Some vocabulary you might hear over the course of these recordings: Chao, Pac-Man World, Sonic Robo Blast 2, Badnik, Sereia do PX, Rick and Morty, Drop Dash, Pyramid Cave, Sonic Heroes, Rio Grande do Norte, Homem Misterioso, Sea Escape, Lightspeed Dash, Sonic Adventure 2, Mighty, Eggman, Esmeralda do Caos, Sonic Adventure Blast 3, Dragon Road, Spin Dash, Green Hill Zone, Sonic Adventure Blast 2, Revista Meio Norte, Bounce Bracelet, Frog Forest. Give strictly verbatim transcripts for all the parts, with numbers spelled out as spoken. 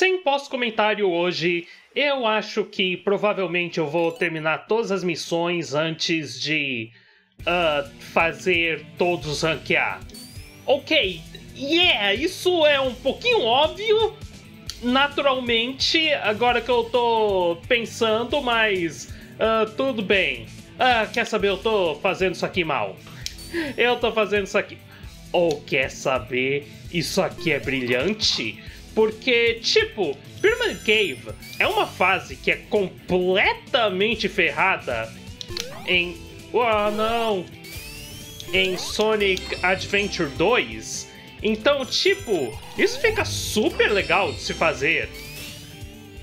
Sem pós-comentário hoje, eu acho que provavelmente eu vou terminar todas as missões antes de uh, fazer todos os ranqueados. Ok, yeah, isso é um pouquinho óbvio, naturalmente, agora que eu tô pensando, mas uh, tudo bem. Uh, quer saber, eu tô fazendo isso aqui mal. Eu tô fazendo isso aqui... Ou quer saber, isso aqui é brilhante? Porque, tipo, Pyramid Cave é uma fase que é completamente ferrada em... Oh, não! Em Sonic Adventure dois. Então, tipo, isso fica super legal de se fazer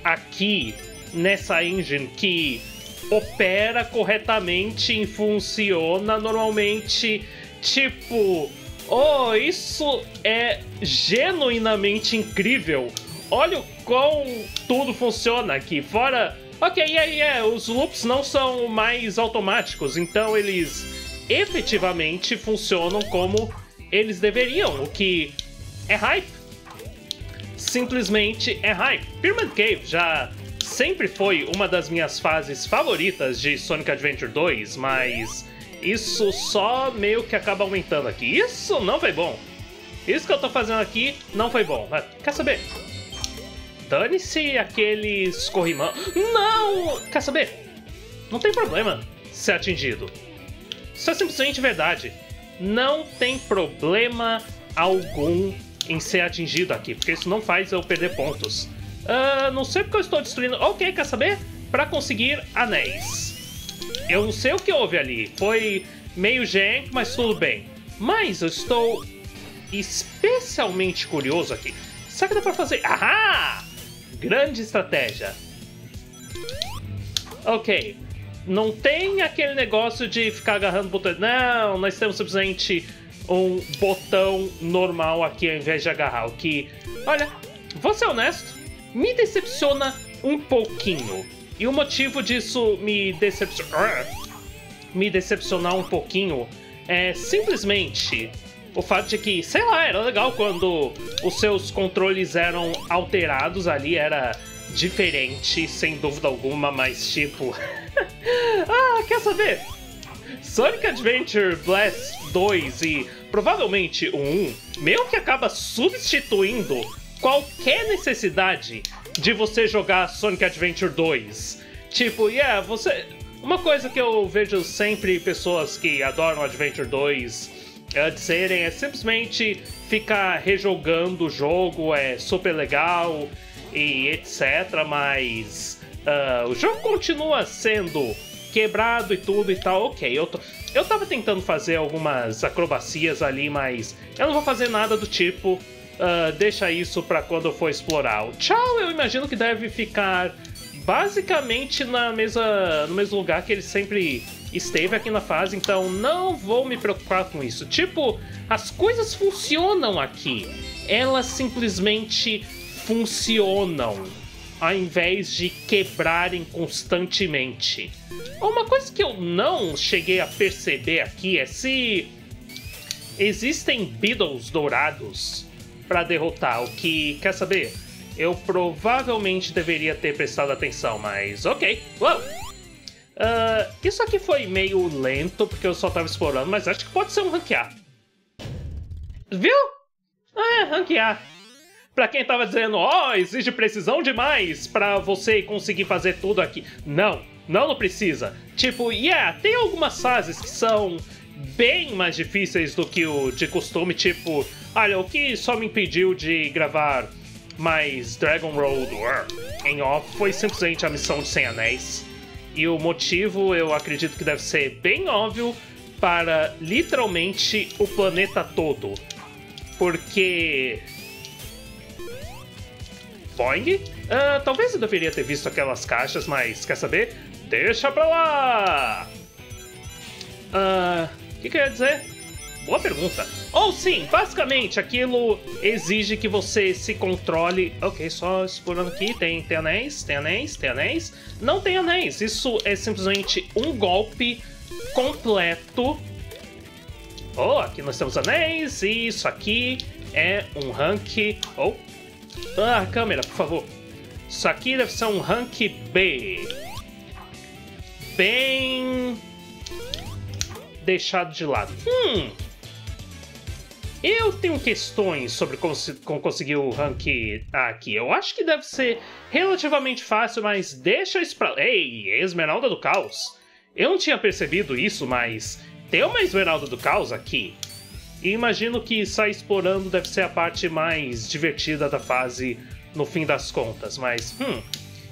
aqui nessa engine que opera corretamente e funciona normalmente, tipo... Oh, isso é genuinamente incrível. Olha o quão tudo funciona aqui. Fora... Ok, yeah, yeah, os loops não são mais automáticos, então eles efetivamente funcionam como eles deveriam, o que é hype. Simplesmente é hype. Pyramid Cave já sempre foi uma das minhas fases favoritas de Sonic Adventure dois, mas... isso só meio que acaba aumentando aqui. Isso não foi bom. Isso que eu tô fazendo aqui não foi bom. Quer saber? Dane-se aquele escorrimão. Não! Quer saber? Não tem problema ser atingido. Isso é simplesmente verdade. Não tem problema algum em ser atingido aqui, porque isso não faz eu perder pontos. Uh, não sei porque eu estou destruindo... Ok, quer saber? Pra conseguir anéis. Eu não sei o que houve ali, foi meio genk, mas tudo bem. Mas eu estou especialmente curioso aqui. Será que dá pra fazer? Ahá! Grande estratégia. Ok, não tem aquele negócio de ficar agarrando botões. Não, nós temos simplesmente um botão normal aqui ao invés de agarrar. O que, olha, vou ser honesto, me decepciona um pouquinho. E o motivo disso me, decep... me decepcionar um pouquinho é simplesmente o fato de que, sei lá, era legal quando os seus controles eram alterados ali, era diferente, sem dúvida alguma, mas tipo... ah, quer saber? Sonic Adventure Blast dois e provavelmente o um meio que acaba substituindo qualquer necessidade de você jogar Sonic Adventure dois. Tipo, yeah, você... Uma coisa que eu vejo sempre pessoas que adoram Adventure dois uh, dizerem é simplesmente ficar rejogando o jogo, é super legal e etcétera. Mas uh, o jogo continua sendo quebrado e tudo e tal. Ok, eu, tô... eu tava tentando fazer algumas acrobacias ali, mas eu não vou fazer nada do tipo... Uh, deixa isso pra quando eu for explorar. O Chao, eu imagino que deve ficar basicamente na mesa, no mesmo lugar que ele sempre esteve aqui na fase, então não vou me preocupar com isso. Tipo, as coisas funcionam aqui. Elas simplesmente funcionam, ao invés de quebrarem constantemente. Uma coisa que eu não cheguei a perceber aqui é se existem Beetles dourados pra derrotar, o que, quer saber? Eu provavelmente deveria ter prestado atenção, mas ok. Uou! Uh, isso aqui foi meio lento, porque eu só tava explorando, mas acho que pode ser um ranquear. Viu? Ah, é, ranquear. Pra quem tava dizendo, ó, oh, exige precisão demais pra você conseguir fazer tudo aqui. Não, não, não precisa. Tipo, yeah, tem algumas fases que são bem mais difíceis do que o de costume, tipo... Olha, o que só me impediu de gravar mais Dragon Road em off foi simplesmente a missão de cem anéis. E o motivo eu acredito que deve ser bem óbvio para literalmente o planeta todo. Porque... Boing? Uh, talvez eu deveria ter visto aquelas caixas, mas quer saber? Deixa pra lá! O uh, que, que eu ia dizer? Boa pergunta. Ou sim, basicamente, aquilo exige que você se controle. Ok, só explorando aqui. Tem, tem anéis, tem anéis, tem anéis. Não tem anéis. Isso é simplesmente um golpe completo. Oh, aqui nós temos anéis. E isso aqui é um rank. Oh, Ah, câmera, por favor. Isso aqui deve ser um rank B. Bem... deixado de lado. Hum... Eu tenho questões sobre como, como conseguir o rank A aqui. Eu acho que deve ser relativamente fácil, mas deixa isso pra... Ei, Esmeralda do Caos. Eu não tinha percebido isso, mas tem uma Esmeralda do Caos aqui. E imagino que sair explorando deve ser a parte mais divertida da fase no fim das contas, mas... Hum...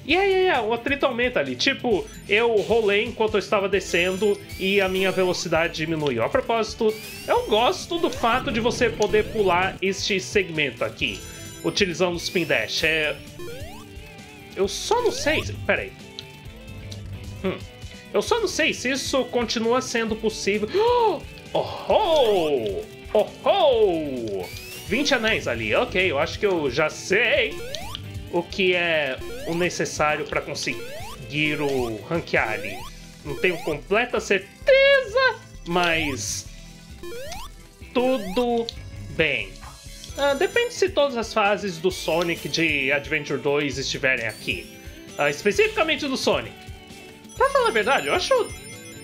E aí, o atrito aumenta ali. Tipo, eu rolei enquanto eu estava descendo e a minha velocidade diminuiu. A propósito, eu gosto do fato de você poder pular este segmento aqui, utilizando o Spin Dash. É... Eu só não sei... Pera aí. Hum. Eu só não sei se isso continua sendo possível... Oh! Oh! Oh! Oh! vinte anéis ali. Ok, eu acho que eu já sei... o que é o necessário para conseguir o rank A ali. Não tenho completa certeza, mas tudo bem. Ah, depende se todas as fases do Sonic de Adventure dois estiverem aqui. Ah, especificamente do Sonic. Pra falar a verdade, eu acho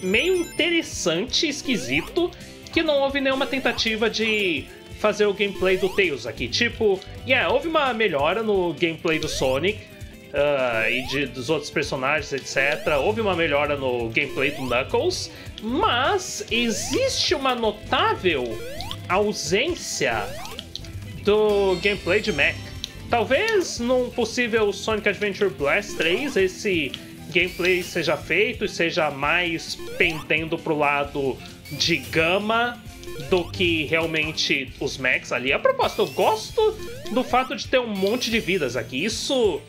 meio interessante e esquisito que não houve nenhuma tentativa de... fazer o gameplay do Tails aqui, tipo... Yeah, houve uma melhora no gameplay do Sonic uh, e de, dos outros personagens, etcétera. Houve uma melhora no gameplay do Knuckles, mas existe uma notável ausência do gameplay de Mac. Talvez num possível Sonic Adventure Blast três esse gameplay seja feito e seja mais pendendo pro lado de Gama do que realmente os mechs ali. A propósito, eu gosto do fato de ter um monte de vidas aqui. Isso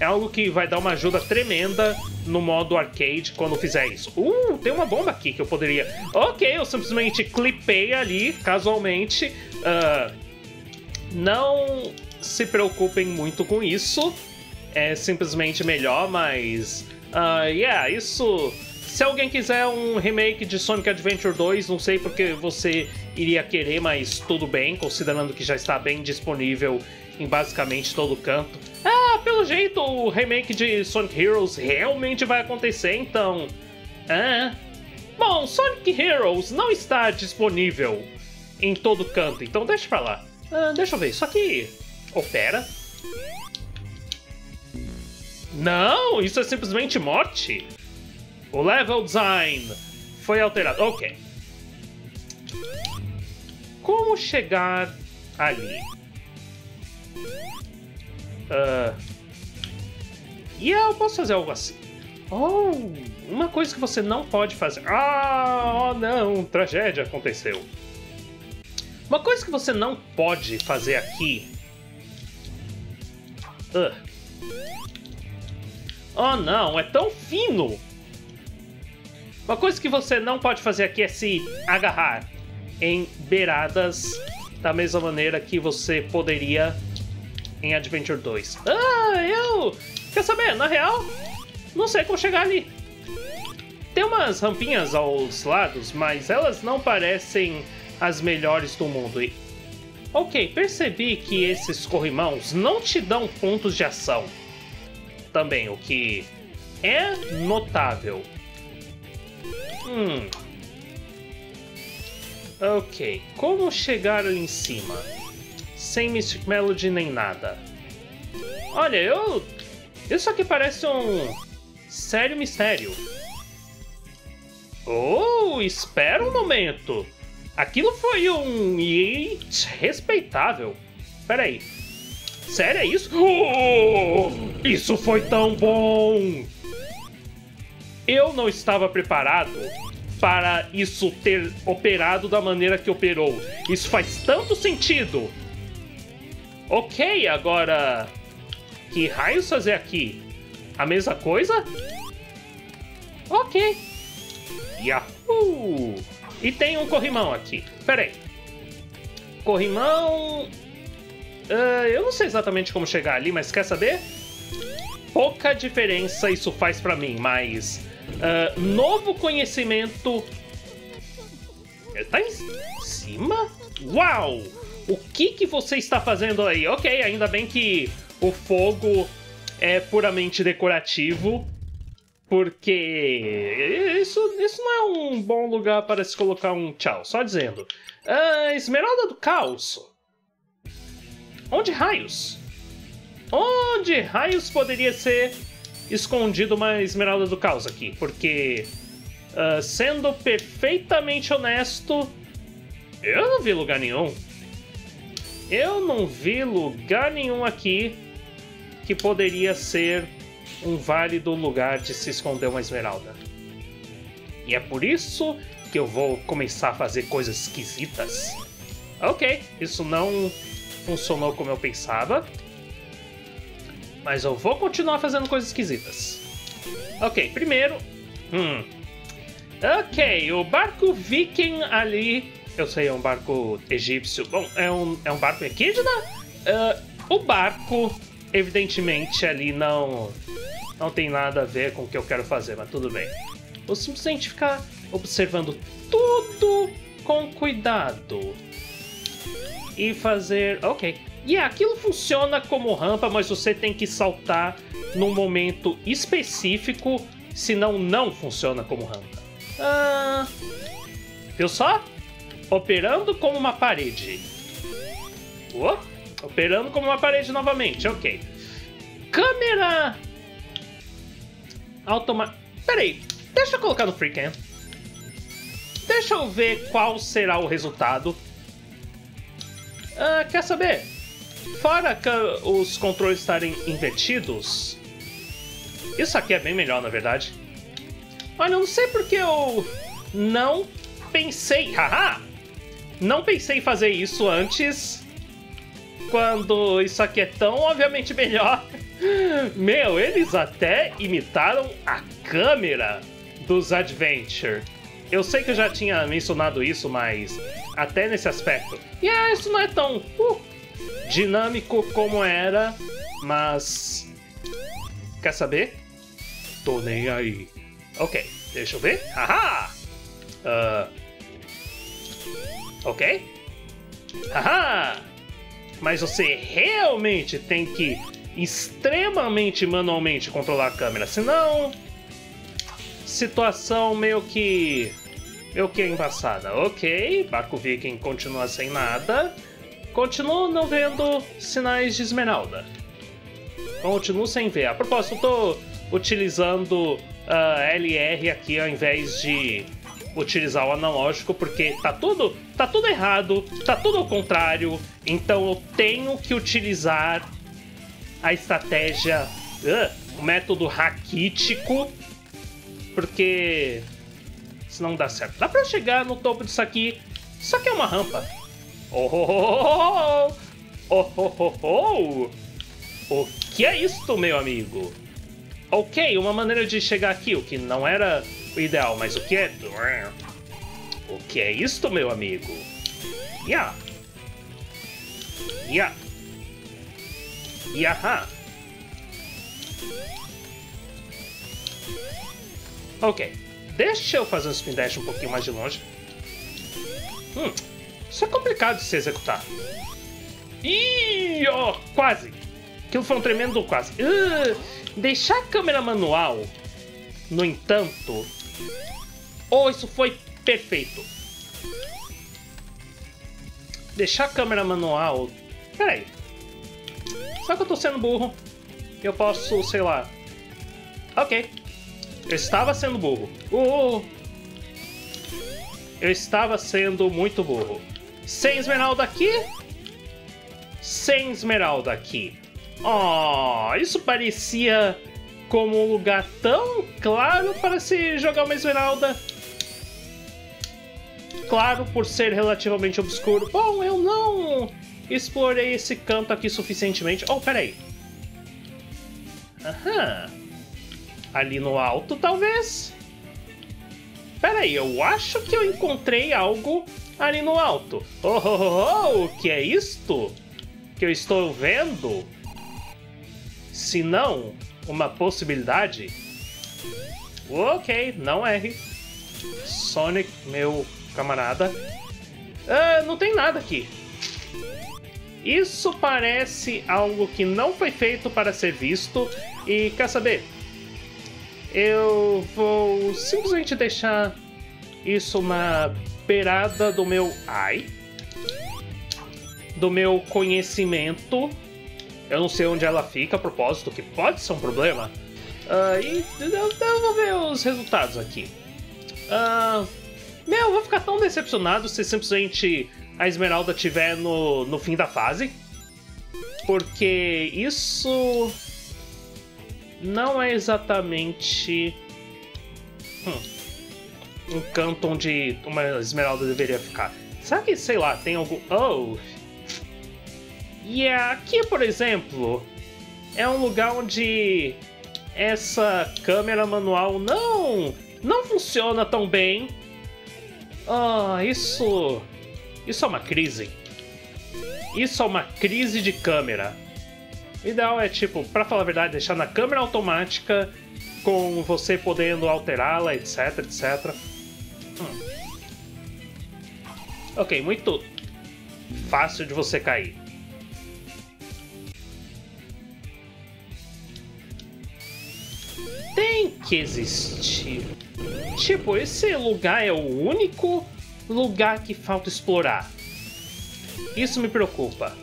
é algo que vai dar uma ajuda tremenda no modo arcade quando fizer isso. Uh, tem uma bomba aqui que eu poderia... Ok, eu simplesmente clipei ali, casualmente. Uh, não se preocupem muito com isso. É simplesmente melhor, mas... Uh, yeah, isso... Se alguém quiser um remake de Sonic Adventure dois, não sei porque você iria querer, mas tudo bem, considerando que já está bem disponível em basicamente todo canto. Ah, pelo jeito, o remake de Sonic Heroes realmente vai acontecer, então... Ah. Bom, Sonic Heroes não está disponível em todo canto, então deixa pra lá. Ah, deixa eu ver, isso aqui opera? Não, isso é simplesmente morte. O level design foi alterado. Ok. Como chegar ali? Uh, e yeah, eu posso fazer algo assim. Oh, uma coisa que você não pode fazer. Ah, oh não, tragédia aconteceu. Uma coisa que você não pode fazer aqui. Uh. Oh não, é tão fino. Uma coisa que você não pode fazer aqui é se agarrar em beiradas da mesma maneira que você poderia em Adventure dois. Ah, eu... Quer saber? Na real, não sei como chegar ali. Tem umas rampinhas aos lados, mas elas não parecem as melhores do mundo. E... Ok, percebi que esses corrimãos não te dão pontos de ação. Também, o que é notável. Hum. Ok, como chegar ali em cima? Sem Mystic Melody nem nada. Olha, eu... Isso aqui parece um... sério mistério. Oh, espera um momento. Aquilo foi um... respeitável. Peraí. Sério, é isso? Oh, isso foi tão bom! Eu não estava preparado para isso ter operado da maneira que operou. Isso faz tanto sentido. Ok, agora... Que raios fazer aqui? A mesma coisa? Ok. Yahoo! E tem um corrimão aqui. Pera aí. Corrimão... Uh, eu não sei exatamente como chegar ali, mas quer saber? Pouca diferença isso faz pra mim, mas... Uh, novo conhecimento... Ele tá em cima? Uau! O que que você está fazendo aí? Ok, ainda bem que O fogo é puramente decorativo, porque isso, isso não é um bom lugar para se colocar um tchau, só dizendo. Ah, Esmeralda do Caos. Onde raios? Onde raios poderia ser escondido uma Esmeralda do Caos aqui? Porque, uh, sendo perfeitamente honesto, eu não vi lugar nenhum. Eu não vi lugar nenhum aqui que poderia ser um válido lugar de se esconder uma esmeralda. E é por isso que eu vou começar a fazer coisas esquisitas. Ok, isso não funcionou como eu pensava, mas eu vou continuar fazendo coisas esquisitas. Ok, primeiro... Hum. Ok, o barco viking ali... Eu sei, é um barco egípcio. Bom, é um, é um barco equídna? Uh, o barco, evidentemente, ali não... Não tem nada a ver com o que eu quero fazer, mas tudo bem. Vou simplesmente ficar observando tudo com cuidado. E fazer... Ok. E yeah, aquilo funciona como rampa, mas você tem que saltar num momento específico, senão não funciona como rampa. Ah... Viu só? Operando como uma parede. Oh, operando como uma parede novamente, ok. Câmera... Automática... Peraí, deixa eu colocar no freecam. Deixa eu ver qual será o resultado. Ah, quer saber? Fora os controles estarem invertidos... Isso aqui é bem melhor, na verdade. Olha, eu não sei porque eu não pensei... Haha! Não pensei em fazer isso antes, quando isso aqui é tão obviamente melhor. Meu, eles até imitaram a câmera dos Adventure. Eu sei que eu já tinha mencionado isso, mas até nesse aspecto. E yeah, isso não é tão uh, dinâmico como era, mas... Quer saber? Tô nem aí. Ok, deixa eu ver. Haha! Uh... Ok? Haha! Mas você realmente tem que extremamente manualmente controlar a câmera, senão... Situação meio que... meio que embaçada. Ok, barco viking continua sem nada. Continuo não vendo sinais de esmeralda. Continuo sem ver. A propósito, eu tô utilizando a L R aqui ao invés de... utilizar o analógico, porque tá tudo, tá tudo errado, tá tudo ao contrário, então eu tenho que utilizar a estratégia, uh, o método raquítico, porque senão não dá certo. Dá pra chegar no topo disso aqui, só que é uma rampa. Oh, oh, oh, oh, oh, oh, oh. O que é isto, meu amigo? Ok, uma maneira de chegar aqui, o que não era o ideal, mas o que é... O que é isto, meu amigo? Ya! Ya! Yaha! Ok, deixa eu fazer um Spin Dash um pouquinho mais de longe. Hum, isso é complicado de se executar. Ih, ó, oh, quase! Aquilo foi um tremendo quase. Uh, deixar a câmera manual, no entanto... Oh, isso foi perfeito. Deixar a câmera manual... Peraí. Só que eu tô sendo burro. Eu posso, sei lá... Ok. Eu estava sendo burro. Uh, eu estava sendo muito burro. Sem esmeralda aqui. Sem esmeralda aqui. Oh, isso parecia... como um lugar tão claro para se jogar uma esmeralda. Claro, por ser relativamente obscuro. Bom, eu não explorei esse canto aqui suficientemente. Oh, peraí. Aham. Ali no alto, talvez? Peraí, eu acho que eu encontrei algo ali no alto. Oh, oh, oh, oh, o que é isto que eu estou vendo? Se não... uma possibilidade? Ok, não erre. Sonic, meu camarada. Ah, não tem nada aqui. Isso parece algo que não foi feito para ser visto, e quer saber? Eu vou simplesmente deixar isso na beirada do meu ai, do meu conhecimento. Eu não sei onde ela fica a propósito, que pode ser um problema. Uh, e eu, eu vou ver os resultados aqui. Uh, meu, eu vou ficar tão decepcionado se simplesmente a Esmeralda estiver no, no fim da fase, porque isso não é exatamente hum, um canto onde uma Esmeralda deveria ficar. Será que, sei lá, tem algum... Oh! E yeah, aqui, por exemplo, é um lugar onde essa câmera manual não, não funciona tão bem. Ah, oh, isso... Isso é uma crise. Isso é uma crise de câmera. O ideal é, tipo, pra falar a verdade, deixar na câmera automática, com você podendo alterá-la, etc, et cetera. Hum. Ok, muito fácil de você cair. Tem que existir. Tipo, esse lugar é o único lugar que falta explorar. Isso me preocupa.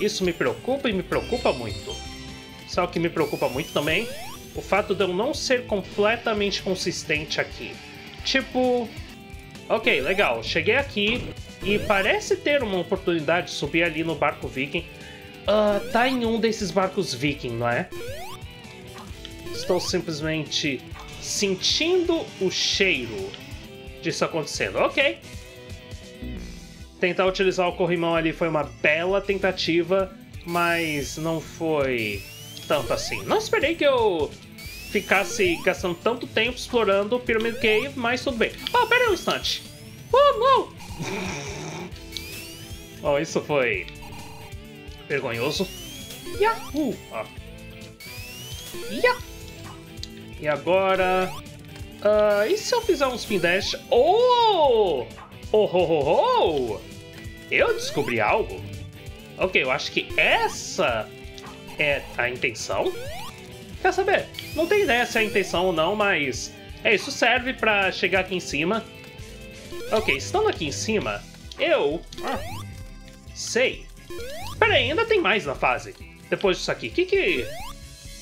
Isso me preocupa e me preocupa muito. Só que me preocupa muito também o fato de eu não ser completamente consistente aqui. Tipo, ok, legal, cheguei aqui e parece ter uma oportunidade de subir ali no barco viking. Uh, tá em um desses barcos viking, não é? Estou simplesmente sentindo o cheiro disso acontecendo. Ok. Tentar utilizar o corrimão ali foi uma bela tentativa, mas não foi tanto assim. Não esperei que eu ficasse gastando tanto tempo explorando o Pyramid Cave, mas tudo bem. Oh, pera aí um instante. Oh, não! Oh, isso foi vergonhoso. Yahoo! Oh. Yeah. E agora... Uh, e se eu fizer um Spin Dash? Oh! Oh, oh, oh, oh! Eu descobri algo? Ok, eu acho que essa é a intenção. Quer saber? Não tenho ideia se é a intenção ou não, mas... É, isso serve pra chegar aqui em cima. Ok, estando aqui em cima, eu... Ah, sei. Pera aí, ainda tem mais na fase. Depois disso aqui, que que...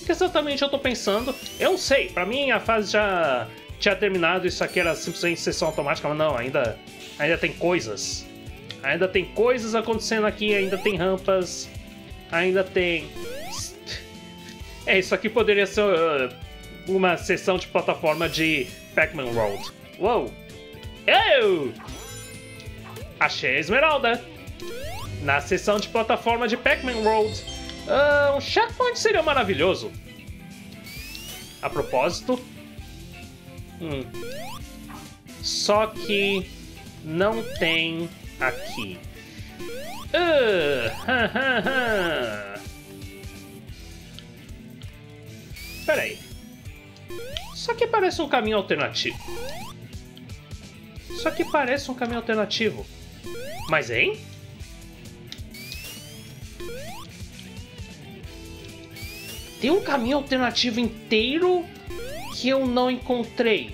O que exatamente eu tô pensando? Eu não sei, pra mim a fase já... tinha terminado, isso aqui era simplesmente sessão automática, mas não, ainda, ainda tem coisas. Ainda tem coisas acontecendo aqui, ainda tem rampas, ainda tem... É, isso aqui poderia ser uh, uma sessão de plataforma de Pac-Man World. Uou! Eu! Achei a Esmeralda! Na sessão de plataforma de Pac-Man World. Uh, um checkpoint seria maravilhoso. A propósito... Hum. Só que não tem aqui. Uh, ha, ha, ha. Pera aí. Isso aqui parece um caminho alternativo. Isso aqui parece um caminho alternativo. Mas, hein? Tem um caminho alternativo inteiro que eu não encontrei.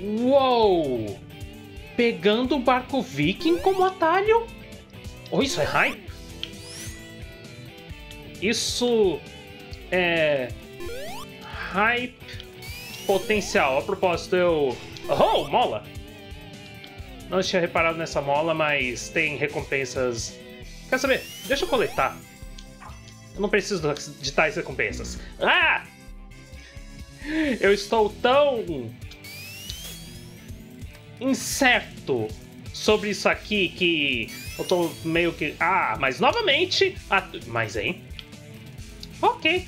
Uou! Pegando o barco viking como atalho? Oh, isso é hype? Isso é hype potencial. A propósito, eu... Oh, mola! Não tinha reparado nessa mola, mas tem recompensas. Quer saber? Deixa eu coletar. Eu não preciso de tais recompensas. Ah! Eu estou tão incerto sobre isso aqui que eu tô meio que... Ah, mas novamente... Ah, mas, hein? Ok.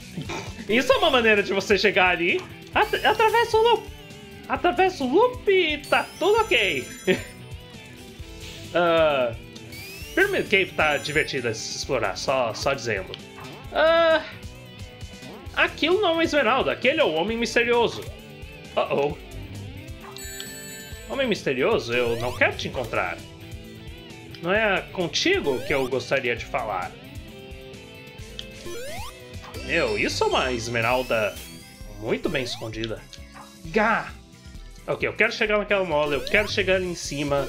Isso é uma maneira de você chegar ali. At atravessa o loop. Atravessa o loop e tá tudo ok. uh, Pyramid Cave tá divertido a se explorar, só, só dizendo. Ah, aquilo não é Esmeralda, aquele é o Homem Misterioso. Uh-oh. Homem Misterioso, eu não quero te encontrar. não é contigo que eu gostaria de falar. Meu, isso é uma esmeralda muito bem escondida. Gá! Ok, eu quero chegar naquela mola, eu quero chegar ali em cima.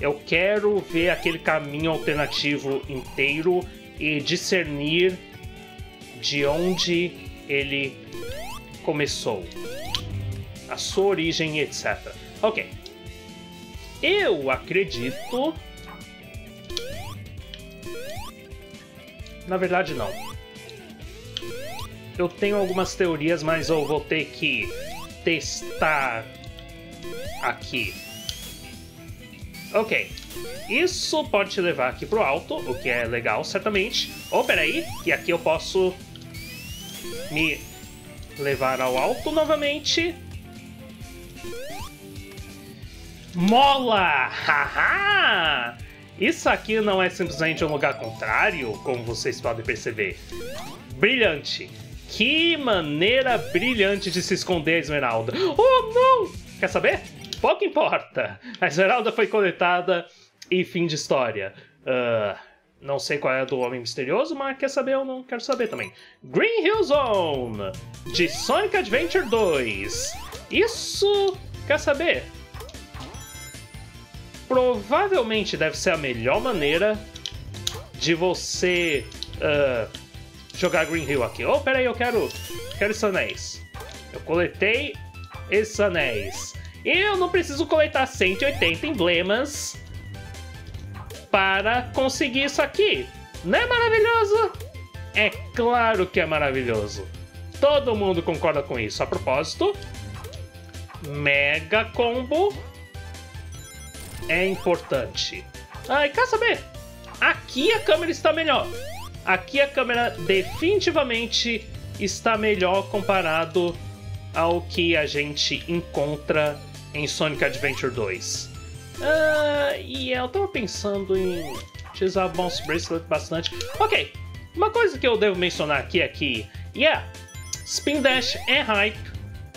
Eu quero ver aquele caminho alternativo inteiro e discernir de onde ele começou, a sua origem, etcétera. Ok. Eu acredito... Na verdade, não. Eu tenho algumas teorias, mas eu vou ter que testar aqui. Ok. Isso pode te levar aqui pro alto, o que é legal, certamente. Oh, peraí, que aqui eu posso me levar ao alto novamente. Mola! Haha! Isso aqui não é simplesmente um lugar contrário, como vocês podem perceber. Brilhante! Que maneira brilhante de se esconder a esmeralda! Oh, não! Quer saber? Pouco importa! A esmeralda foi coletada e fim de história. Uh, não sei qual é a do Homem Misterioso, mas quer saber ou não? Quero saber também. Green Hill Zone! De Sonic Adventure dois. Isso... Quer saber? Provavelmente deve ser a melhor maneira de você uh, jogar Green Hill aqui. Oh, peraí, eu quero, quero esses anéis. Eu coletei esses anéis. E eu não preciso coletar cento e oitenta emblemas para conseguir isso aqui. Não é maravilhoso? É claro que é maravilhoso. Todo mundo concorda com isso. A propósito, mega combo... é importante. Ai, quer saber? Aqui a câmera está melhor. Aqui a câmera definitivamente está melhor comparado ao que a gente encontra em Sonic Adventure dois. Ah, e eu tava pensando em utilizar Bounce Bracelet bastante. Ok, uma coisa que eu devo mencionar aqui é que, yeah, Spin Dash é hype.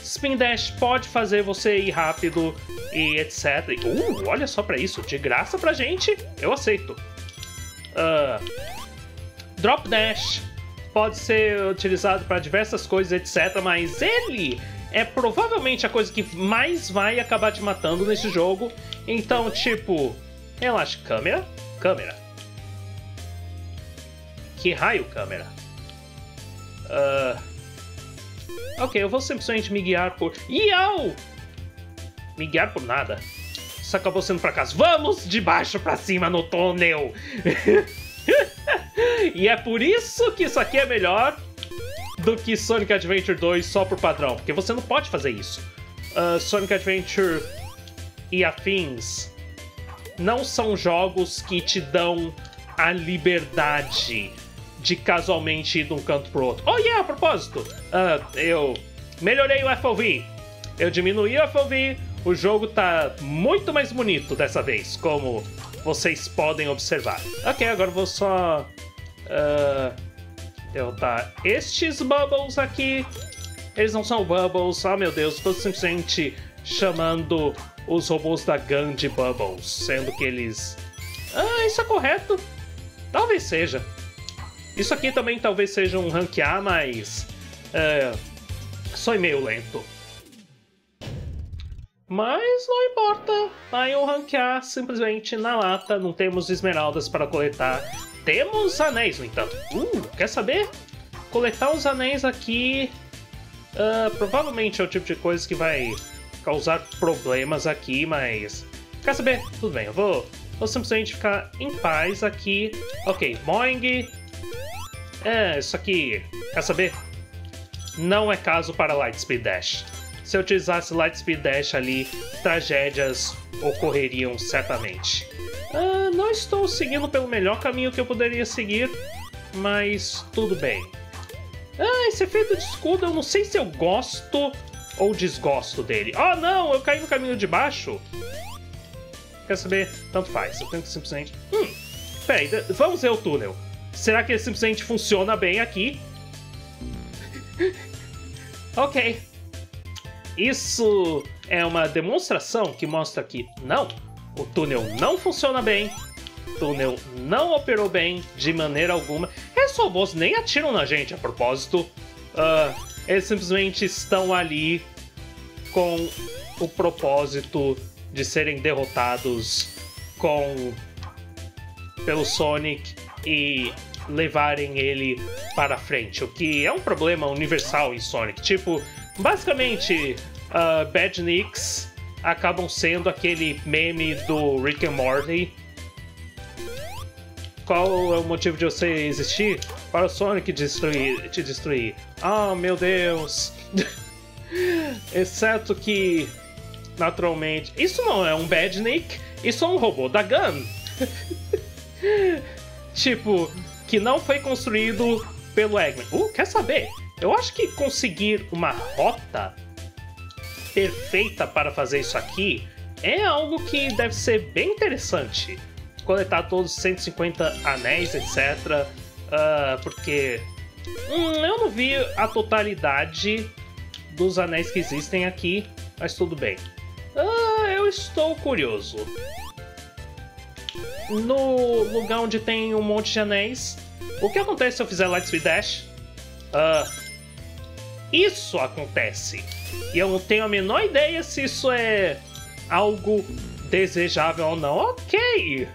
Spin Dash pode fazer você ir rápido e etcétera. Uh, olha só pra isso, de graça pra gente, eu aceito. Uh, Drop Dash pode ser utilizado para diversas coisas, etcétera. Mas ele é provavelmente a coisa que mais vai acabar te matando nesse jogo. Então, tipo, relaxa, câmera, câmera. Que raio, câmera? Uh, Ok, eu vou simplesmente me guiar por... Iau! Me guiar por nada. Isso acabou sendo pra casa. Vamos de baixo pra cima no túnel! E é por isso que isso aqui é melhor do que Sonic Adventure dois só por padrão. Porque você não pode fazer isso. Uh, Sonic Adventure e afins não são jogos que te dão a liberdade de casualmente ir de um canto pro outro. Oh yeah, a propósito, uh, eu melhorei o F O V, eu diminuí o F O V, o jogo tá muito mais bonito dessa vez, como vocês podem observar. Ok, agora eu vou só uh, derrotar estes bubbles aqui. Eles não são bubbles, ah, meu Deus, tô simplesmente chamando os robôs da Gun de bubbles, sendo que eles... Ah, isso é correto? Talvez seja. Isso aqui também talvez seja um rank A, mas é, só é meio lento. Mas não importa, vai um rank A simplesmente na lata, não temos esmeraldas para coletar. Temos anéis, no entanto. Uh, quer saber? Coletar os anéis aqui uh, provavelmente é o tipo de coisa que vai causar problemas aqui, mas... Quer saber? Tudo bem, eu vou, vou simplesmente ficar em paz aqui. Ok, Boing... É, isso aqui, quer saber? Não é caso para Lightspeed Dash. Se eu utilizasse Lightspeed Dash ali, tragédias ocorreriam certamente. Ah, não estou seguindo pelo melhor caminho que eu poderia seguir, mas tudo bem. Ah, esse efeito de escudo, eu não sei se eu gosto ou desgosto dele. Oh não, eu caí no caminho de baixo. Quer saber? Tanto faz, eu tenho que simplesmente... Hum, peraí, vamos ver o túnel. Será que ele simplesmente funciona bem aqui? Ok. Isso é uma demonstração que mostra que não, o túnel não funciona bem. túnel não operou bem de maneira alguma. Esses robôs nem atiram na gente, a propósito. Uh, eles simplesmente estão ali com o propósito de serem derrotados com pelo Sonic e levarem ele para frente, o que é um problema universal em Sonic. Tipo, basicamente, uh, Badniks acabam sendo aquele meme do Rick and Morty. Qual é o motivo de você existir? Para o Sonic destruir, te destruir. Ah, oh, meu Deus. Exceto que, naturalmente, isso não é um Badnik, isso é um robô da Gun. Tipo, que não foi construído pelo Eggman. Uh, quer saber? Eu acho que conseguir uma rota perfeita para fazer isso aqui é algo que deve ser bem interessante. Coletar todos os cento e cinquenta anéis, etcétera. Uh, porque hum, eu não vi a totalidade dos anéis que existem aqui, mas tudo bem. Uh, eu estou curioso. No lugar onde tem um monte de anéis, o que acontece se eu fizer Lightspeed Dash? Uh, isso acontece. E eu não tenho a menor ideia se isso é algo desejável ou não. Ok!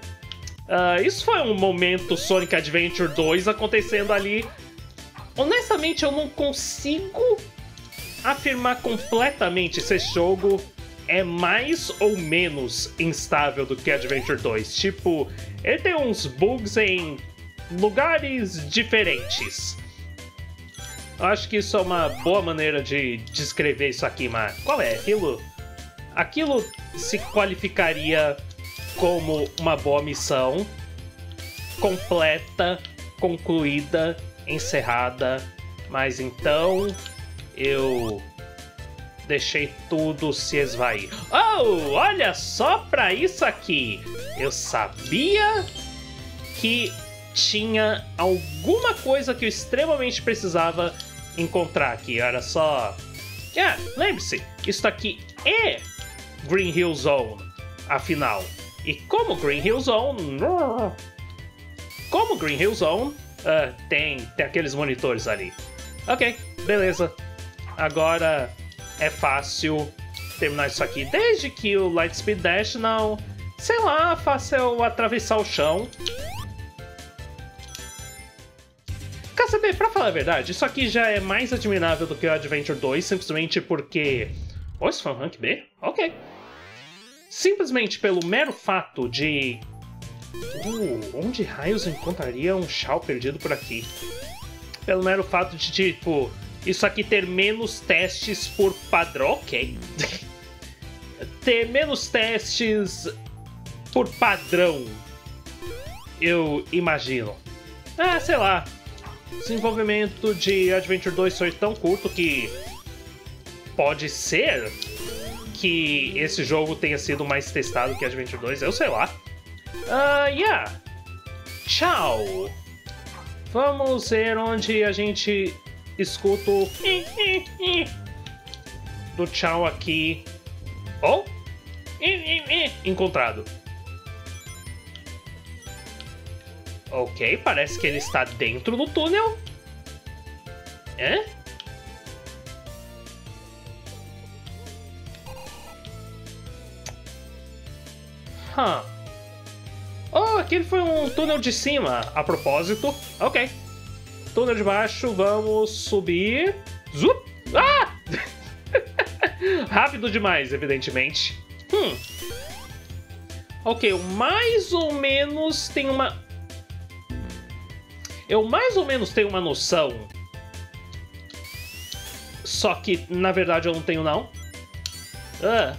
Uh, isso foi um momento Sonic Adventure dois acontecendo ali. Honestamente, eu não consigo afirmar completamente se esse jogo é mais ou menos instável do que Adventure dois. Tipo, ele tem uns bugs em lugares diferentes. Eu acho que isso é uma boa maneira de descrever isso aqui, mas qual é? Aquilo, aquilo se qualificaria como uma boa missão, completa, concluída, encerrada, mas então eu deixei tudo se esvair. Oh, olha só pra isso aqui! Eu sabia que tinha alguma coisa que eu extremamente precisava encontrar aqui, olha só. Ah, lembre-se, isso aqui é Green Hill Zone, afinal. E como Green Hill Zone... Como Green Hill Zone... Uh, tem, tem aqueles monitores ali. Ok, beleza. Agora é fácil terminar isso aqui. Desde que o Lightspeed Dash não... Sei lá, faça eu atravessar o chão. Quer saber, pra falar a verdade, isso aqui já é mais admirável do que o Adventure dois. Simplesmente porque... Oh, isso foi um rank B? Ok. Simplesmente pelo mero fato de... Uh, onde raios eu encontraria um Chao perdido por aqui? Pelo mero fato de, tipo, isso aqui ter menos testes por padrão... Ok. Ter menos testes por padrão, eu imagino. Ah, sei lá. O desenvolvimento de Adventure dois foi tão curto que... Pode ser... que esse jogo tenha sido mais testado que Adventure dois, eu sei lá. Ah, uh, yeah. Tchau. Vamos ver onde a gente escuta o do tchau aqui. Oh! Encontrado. Ok, parece que ele está dentro do túnel. É? Huh. Oh, aquele foi um túnel de cima, a propósito. Ok. Túnel de baixo, vamos subir. Zup! Ah! Rápido demais, evidentemente. Hum. Ok, eu mais ou menos tenho uma... Eu mais ou menos tenho uma noção. Só que, na verdade, eu não tenho, não. Ah...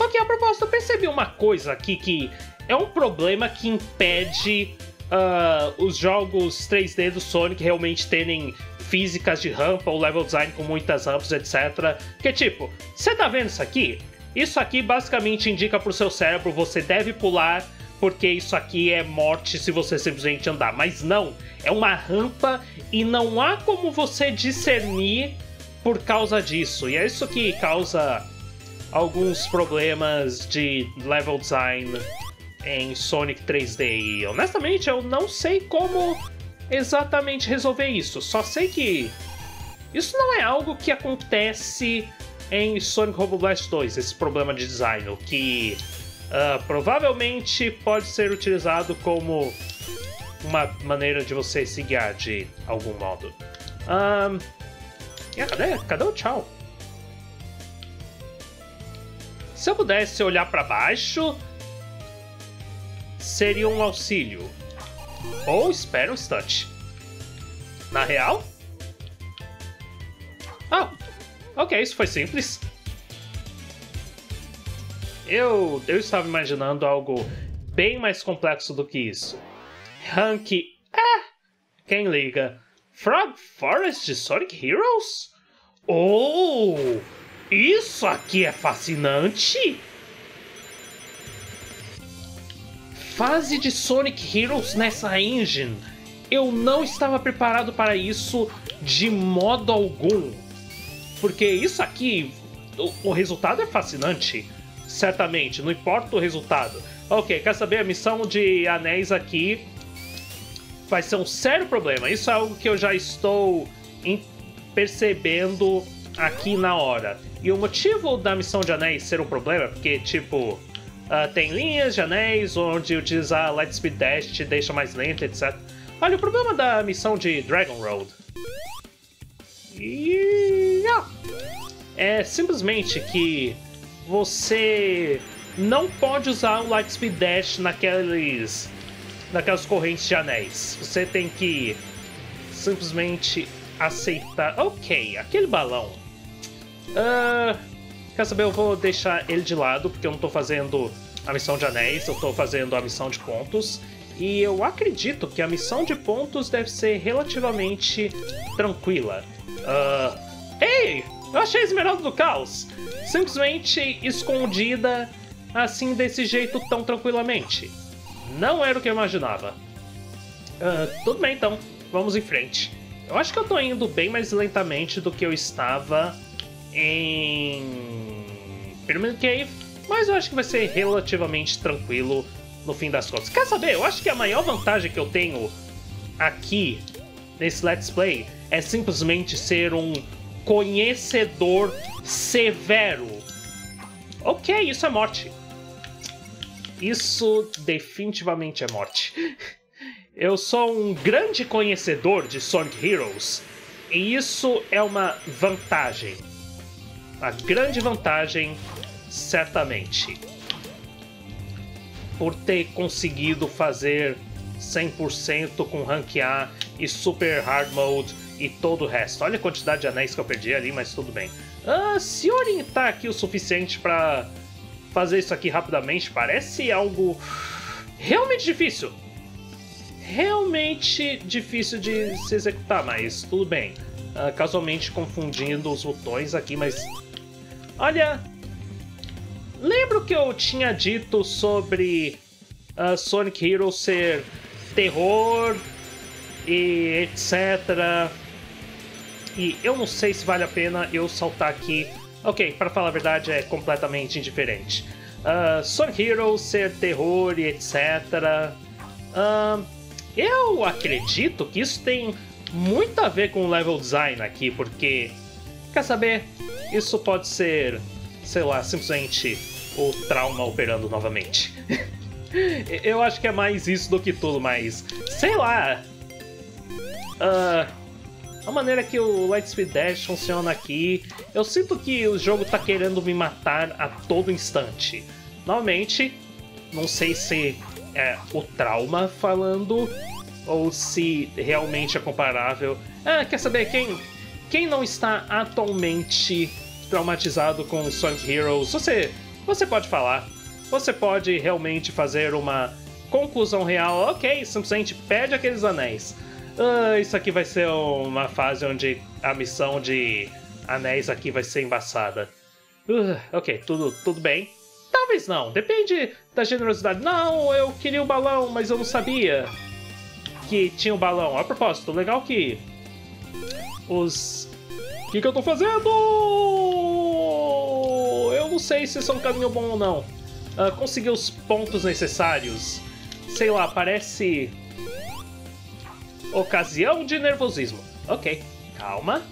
Ok, a propósito, eu percebi uma coisa aqui que é um problema que impede uh, os jogos três D do Sonic realmente terem físicas de rampa ou level design com muitas rampas, etcétera. Que tipo, você tá vendo isso aqui? Isso aqui basicamente indica pro seu cérebro você deve pular porque isso aqui é morte se você simplesmente andar. Mas não, é uma rampa e não há como você discernir por causa disso. E é isso que causa... alguns problemas de level design em Sonic três D. E honestamente eu não sei como exatamente resolver isso. Só sei que isso não é algo que acontece em Sonic Robo Blast dois, esse problema de design, o que uh, provavelmente pode ser utilizado como uma maneira de você se guiar de algum modo. Um, yeah, cadê? Cadê o Chao? Se eu pudesse olhar para baixo, seria um auxílio. Ou espera um instante. Na real? Ah, ok, isso foi simples. Eu, eu estava imaginando algo bem mais complexo do que isso. Rank ah, quem liga? Frog Forest de Sonic Heroes? Oh! Isso aqui é fascinante! Fase de Sonic Heroes nessa engine. Eu não estava preparado para isso de modo algum. Porque isso aqui, o, o resultado é fascinante. Certamente, não importa o resultado. Ok, quer saber? A missão de anéis aqui vai ser um sério problema. Isso é algo que eu já estou percebendo aqui na hora. E o motivo da missão de anéis ser um problema é porque, tipo, uh, tem linhas de anéis onde utilizar Lightspeed Dash te deixa mais lento, etcétera. Olha, o problema da missão de Dragon Road e... ah, é simplesmente que você não pode usar o Lightspeed Dash naqueles, naquelas correntes de anéis. Você tem que simplesmente aceitar... Ok, aquele balão... Uh, quer saber? Eu vou deixar ele de lado, porque eu não tô fazendo a missão de anéis, eu tô fazendo a missão de pontos. E eu acredito que a missão de pontos deve ser relativamente tranquila. Uh, Ei! Eu achei a Esmeralda do Caos! Simplesmente escondida assim, desse jeito, tão tranquilamente. Não era o que eu imaginava. Uh, tudo bem, então. Vamos em frente. Eu acho que eu tô indo bem mais lentamente do que eu estava em Pyramid Cave, mas eu acho que vai ser relativamente tranquilo no fim das contas. Quer saber? Eu acho que a maior vantagem que eu tenho aqui nesse Let's Play é simplesmente ser um conhecedor severo. Ok, isso é morte. Isso definitivamente é morte. Eu sou um grande conhecedor de Sonic Heroes. E isso é uma vantagem. Uma grande vantagem, certamente. Por ter conseguido fazer cem por cento com Rank A e Super Hard Mode e todo o resto. Olha a quantidade de anéis que eu perdi ali, mas tudo bem. Ah, se orientar aqui o suficiente para fazer isso aqui rapidamente, parece algo realmente difícil. Realmente difícil de se executar, mas tudo bem. Uh, casualmente confundindo os botões aqui, mas... Olha, lembro que eu tinha dito sobre uh, Sonic Heroes ser terror e etcétera. E eu não sei se vale a pena eu saltar aqui. Ok, para falar a verdade é completamente indiferente. Uh, Sonic Heroes ser terror e etcétera. Uh, Eu acredito que isso tem muito a ver com o level design aqui, porque, quer saber, isso pode ser, sei lá, simplesmente o trauma operando novamente. Eu acho que é mais isso do que tudo, mas, sei lá, uh, a maneira que o Lightspeed Dash funciona aqui, eu sinto que o jogo tá querendo me matar a todo instante. Novamente, não sei se é o trauma falando... ou se realmente é comparável. Ah, quer saber? Quem, quem não está atualmente traumatizado com Sonic Heroes, você, você pode falar. Você pode realmente fazer uma conclusão real. Ok, simplesmente pede aqueles anéis. Ah, isso aqui vai ser uma fase onde a missão de anéis aqui vai ser embaçada. Uh, ok, tudo, tudo bem. Talvez não, depende da generosidade. Não, eu queria o balão, mas eu não sabia que tinha um balão. A propósito, legal que os... O que, que eu tô fazendo? Eu não sei se isso é um caminho bom ou não. uh, conseguir os pontos necessários. Sei lá, parece... Ocasião de nervosismo. Ok, calma.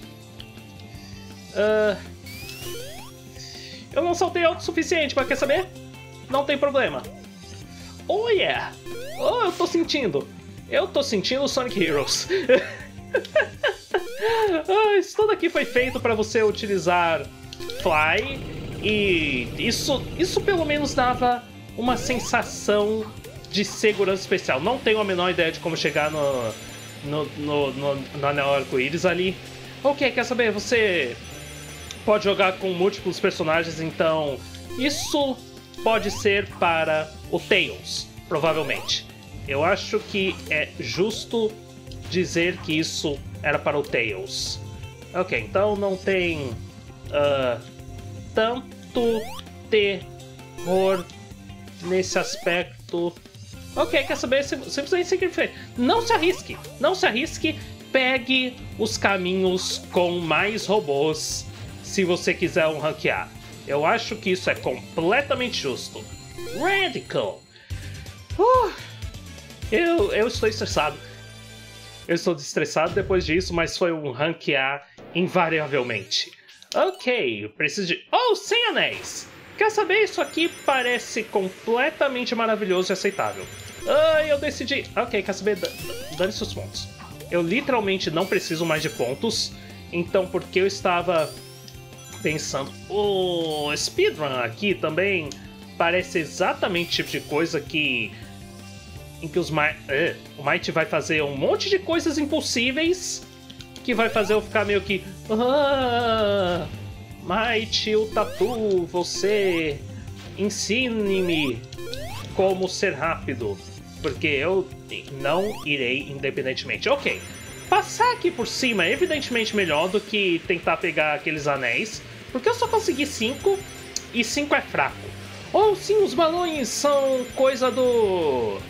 Uh... Eu não saltei alto o suficiente, mas quer saber? Não tem problema. Oh, yeah! Oh, eu tô sentindo. Eu tô sentindo Sonic Heroes. Ah, isso tudo aqui foi feito pra você utilizar Fly. E isso, isso pelo menos dava uma sensação de segurança especial. Não tenho a menor ideia de como chegar no... No, no, no, no arco-íris ali. Ok, quer saber? Você pode jogar com múltiplos personagens, então isso pode ser para o Tails, provavelmente. Eu acho que é justo dizer que isso era para o Tails. Ok, então não tem uh, tanto terror nesse aspecto. Ok, quer saber? Simplesmente simplifica. Não se arrisque, não se arrisque. Pegue os caminhos com mais robôs se você quiser um ranquear. Eu acho que isso é completamente justo. Radical. Uh, eu, eu estou estressado. Eu estou estressado depois disso, mas foi um ranquear invariavelmente. Ok, preciso de... Oh, sem anéis! Quer saber? Isso aqui parece completamente maravilhoso e aceitável. Ah, eu decidi... Ok, quer saber? Dane seus pontos. Eu literalmente não preciso mais de pontos. Então, porque eu estava pensando... O oh, speedrun aqui também parece exatamente o tipo de coisa que... Em que os Ma... uh, o Mighty vai fazer um monte de coisas impossíveis que vai fazer eu ficar meio que... Ah... Mighty, o Tatu, você ensine-me como ser rápido, porque eu não irei independentemente. Ok, passar aqui por cima é evidentemente melhor do que tentar pegar aqueles anéis, porque eu só consegui cinco e cinco é fraco. Ou sim, os balões são coisa do...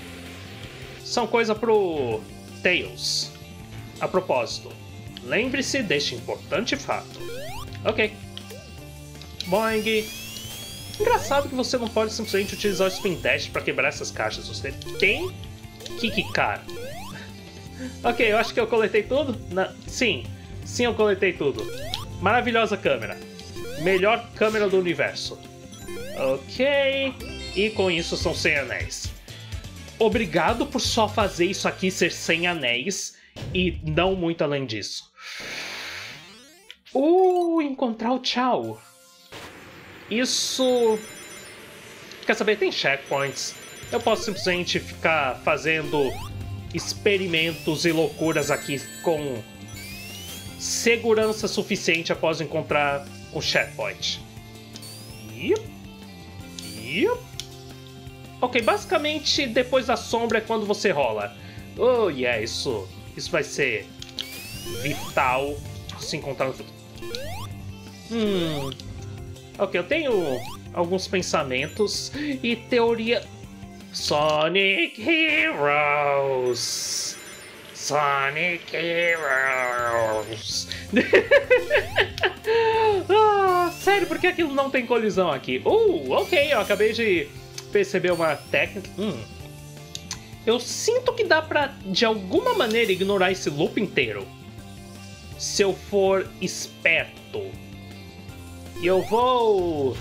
São coisa pro Tails. A propósito, lembre-se deste importante fato. Ok. Boing. Engraçado que você não pode simplesmente utilizar o Spin Dash para quebrar essas caixas. Você tem que quicar. Ok, eu acho que eu coletei tudo. Na... Sim, sim, eu coletei tudo. Maravilhosa câmera. Melhor câmera do universo. Ok. E com isso são cem anéis. Obrigado por só fazer isso aqui ser cem anéis e não muito além disso. Uh, encontrar o Chao. Isso... Quer saber? Tem checkpoints. Eu posso simplesmente ficar fazendo experimentos e loucuras aqui com segurança suficiente após encontrar um checkpoint. Yep. Yep. Ok, basicamente depois da sombra é quando você rola. Oh, yeah, isso, isso vai ser vital se encontrar no futuro. Hum... Ok, eu tenho alguns pensamentos e teoria... Sonic Heroes! Sonic Heroes! Ah, sério, por que aquilo não tem colisão aqui? Uh, ok, eu acabei de perceber uma técnica... Hum. Eu sinto que dá pra, de alguma maneira, ignorar esse loop inteiro. Se eu for esperto. E eu vou uh,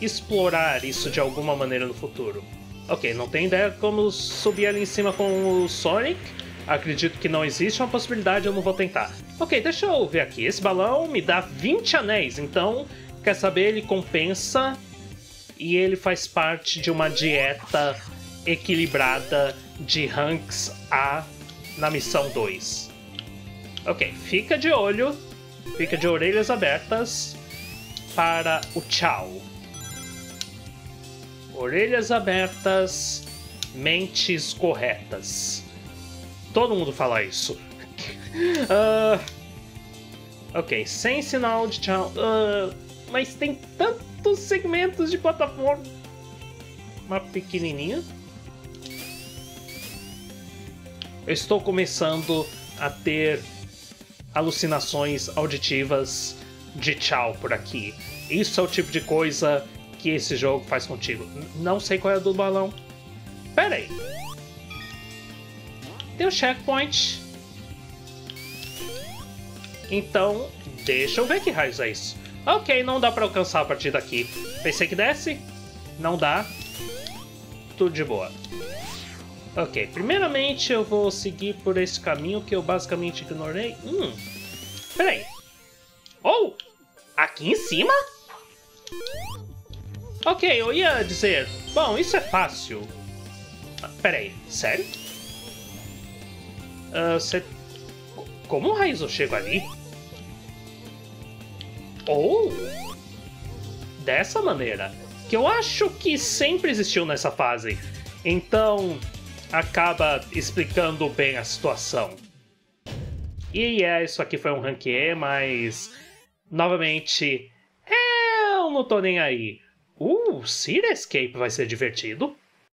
explorar isso de alguma maneira no futuro. Ok, não tenho ideia como subir ali em cima com o Sonic. Acredito que não existe uma possibilidade, eu não vou tentar. Ok, deixa eu ver aqui. Esse balão me dá vinte anéis, então, quer saber, ele compensa. E ele faz parte de uma dieta equilibrada de ranks A na missão dois. Ok, fica de olho, fica de orelhas abertas para o Chao. Orelhas abertas, mentes corretas. Todo mundo fala isso. uh, ok, sem sinal de Chao. Uh, mas tem tantos segmentos de plataforma. Uma pequenininha. Eu estou começando a ter... alucinações auditivas de Chao por aqui. Isso é o tipo de coisa que esse jogo faz contigo. Não sei qual é a do balão. Pera aí. Tem um checkpoint. Então, deixa eu ver que raios é isso. Ok, não dá pra alcançar a partir daqui. Pensei que desse. Não dá. Tudo de boa. Ok, primeiramente eu vou seguir por esse caminho que eu basicamente ignorei. Hum, peraí. Oh, aqui em cima? Ok, eu ia dizer, bom, isso é fácil. Ah, peraí, sério? Uh, cê... Como raiz eu chego ali? Ou oh, dessa maneira, que eu acho que sempre existiu nessa fase. Então, acaba explicando bem a situação. E é, isso aqui foi um rank E, mas, novamente, eu não tô nem aí. Uh, Sea Escape vai ser divertido.